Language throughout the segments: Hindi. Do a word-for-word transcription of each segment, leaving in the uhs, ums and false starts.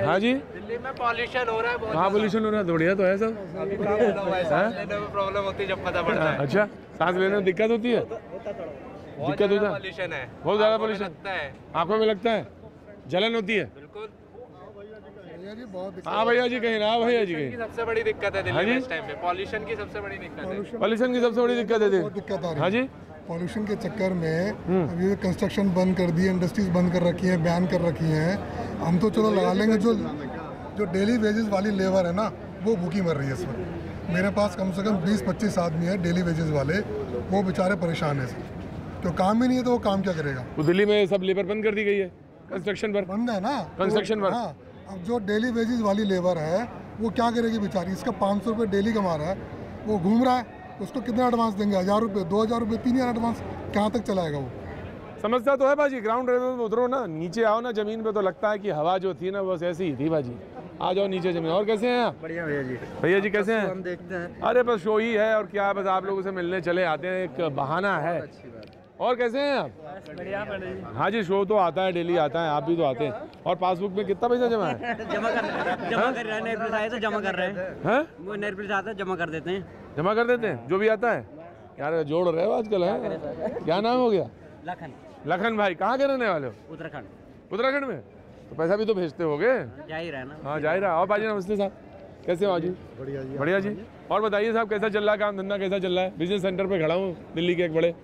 हाँ जी, दिल्ली में पॉल्यूशन हो रहा है बहुत। हाँ, पॉल्यूशन हो रहा है। बढ़िया तो है सब। सांस लेने में प्रॉब्लम होती है जब पता पड़ता है। अच्छा, सांस लेने में दिक्कत होती है? दिक्कत होता है, पॉल्यूशन है बहुत ज्यादा। पॉल्यूशन आंखों में लगता है, जलन होती है। बिल्कुल। हाँ भैया जी कहीं ना, भैया जी कहीं। सबसे बड़ी दिक्कत है दिल्ली में इस टाइम पे, पॉल्यूशन की सबसे बड़ी दिक्कत है। पॉल्यूशन की सबसे बड़ी दिक्कत है, दिक्कत आ रही है। हाँ जी, पॉल्यूशन के चक्कर में अभी कंस्ट्रक्शन बंद कर दिए, इंडस्ट्रीज बंद कर रखी है, बैन कर रखी है। हम तो चलो लगा लेंगे, जो जो डेली वेजेस वाली लेबर है ना, वो भूखी मर रही है। इसमें मेरे पास कम से कम बीस पच्चीस आदमी है डेली वेजेस वाले, वो बेचारे परेशान हैं। तो काम ही नहीं है तो वो काम क्या करेगा? तो दिल्ली में सब लेबर बंद कर दी गई है, कंस्ट्रक्शन पर बंद है ना, कंस्ट्रक्शन पर। हाँ, अब जो डेली वेजेस वाली लेबर है वो क्या करेगी बेचारी? इसका पाँच सौ रुपये डेली कमा रहा है, वो घूम रहा है, उसको कितना एडवांस देंगे? हज़ार रुपये, दो हज़ार रुपये, तीन हज़ार एडवांस, कहाँ तक चलाएगा वो? समझता तो है भाजी, ग्राउंड रहते तो उतरो ना, नीचे आओ ना ज़मीन पे, तो लगता है कि हवा जो थी ना बस ऐसी ही थी भाजी। आ जाओ नीचे ज़मीन। और कैसे हैं आप? बढ़िया भैया जी। भैया जी कैसे हैं? हम देखते हैं। अरे बस शो ही है और क्या है, बस आप लोगों से मिलने चले आते हैं, एक बहाना है। और कैसे हैं आप? हाँ जी, शो तो आता है, डेली आता है, आप भी तो आते हैं। और पासबुक में कितना पैसा जमा है? जमा कर जमा कर रहे हैं, नए प्लेस आए तो जमा कर रहे हैं, वो नए प्लेस आता है जमा कर देते हैं, जमा कर देते हैं जो भी आता है। यार जोड़ रहे हो आजकल है। क्या नाम हो गया? लखन। लखन भाई, कहाँ के रहने वाले हो? उत्तराखंड। उत्तराखंड में तो पैसा भी तो भेजते हो गए। जा ही रहा ना। हाँ, जा ही रहा। और भाजी नमस्ते साहब, कैसे हो? भाजी बढ़िया जी, बढ़िया जी। और बताइए साहब, कैसा चल रहा है काम धंधा, कैसा चल रहा है? बिजनेस सेंटर पे खड़ा हूँ दिल्ली के एक बड़े।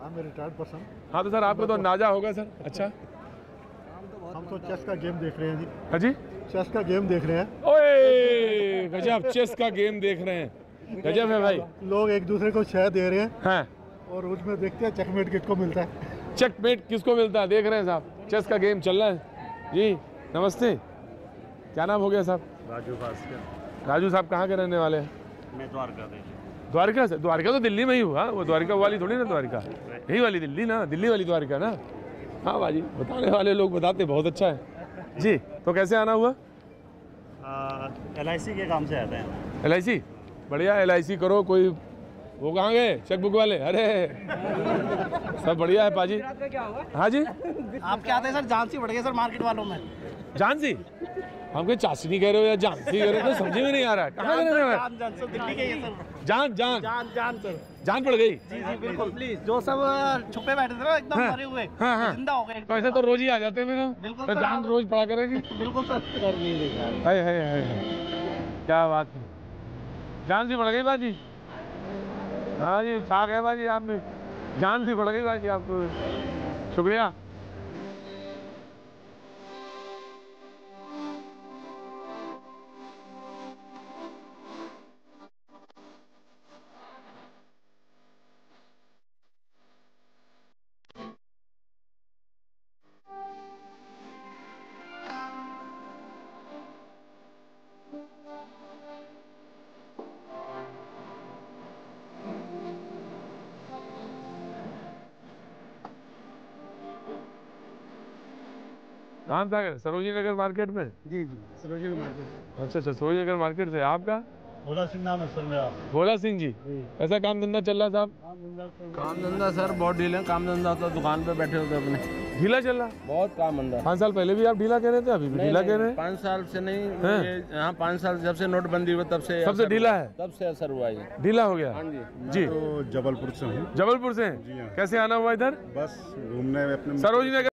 हाँ तो सर, आपको तो अंदाजा होगा सर। अच्छा, हम तो चेस का गेम देख रहे हैं जी। हाँ जी, चेस का गेम देख रहे हैं। ओए गजब, चेस का गेम देख रहे हैं, गजब है भाई। लोग एक दूसरे को शह दे रहे हैं। हाँ। और उसमें देखते हैं चेकमेट किसको मिलता है, चेकमेट किसको मिलता है, देख रहे हैं साहब, चेस का गेम चल रहा है जी। नमस्ते, क्या नाम हो गया साहब? राजू भास्कर। राजू साहब कहाँ के रहने वाले हैं? मैं द्वारका। द्वारका से? द्वारका तो दिल्ली में ही हुआ, वो द्वारका वाली थोड़ी ना, द्वारका यही वाली दिल्ली ना, दिल्ली वाली द्वारका ना। हाँ भाजी, बताने वाले लोग बताते बहुत अच्छा है जी। तो कैसे आना हुआ? एल आई सी के काम से आते हैं। L I C? बढ़िया, एल आई सी करो। कोई वो कहाँ गए चेकबुक वाले? अरे सब बढ़िया है पाजी। हाँ जी, आप क्या आते हैं सर? झांसी बढ़ गए सर मार्केट वालों में। झांसी? हमको चाशनी कह रहे हो या जानसी कह रहे हो, तो समझ में नहीं आ रहा है कहाँ रहने वाला है। जान सर, दिल्ली के ये सर। जान जान जान जान सर, जान पड़ गई। जी जी बिल्कुल, प्लीज। जो सब छुपे बैठे थे ना एकदम मरे हुए, जिंदा हो गए। वैसे तो रोज ही आ जाते हैं मेरे, जान रोज पड़ा करेगी। बिल्कुल सर, कर नहीं देखा। हाय हाय हाय, क्या बात है, जान सी पड़ गई बाजी। हाँ जी, साग है बाजी, आप जान सी पड़ गई बाजी आपको। शुक्रिया। कहाँ से आ गए? सरोजिनी नगर मार्केट में। जी जी, सरोजिनी मार्केट। अच्छा अच्छा, सरोजिनी नगर मार्केट से। आपका? भोला सिंह नाम है सर मेरा। भोला सिंह जी, ऐसा काम धंधा चल रहा है साहब? काम धंधा सर बहुत ढीला है, काम धंधा तो दुकान पे बैठे होते अपने, ढीला चल रहा बहुत काम धंधा। पाँच साल पहले भी आप ढीला कह रहे थे, अभी भी ढीला कह रहे हैं? पाँच साल से नहीं। हाँ, पाँच साल जब से नोटबंदी हुआ तब से सबसे ढीला है, तब से असर हुआ है, ढीला हो गया। जी, जबलपुर से। जबलपुर से कैसे आना हुआ इधर? बस घूमने। सरोजिनी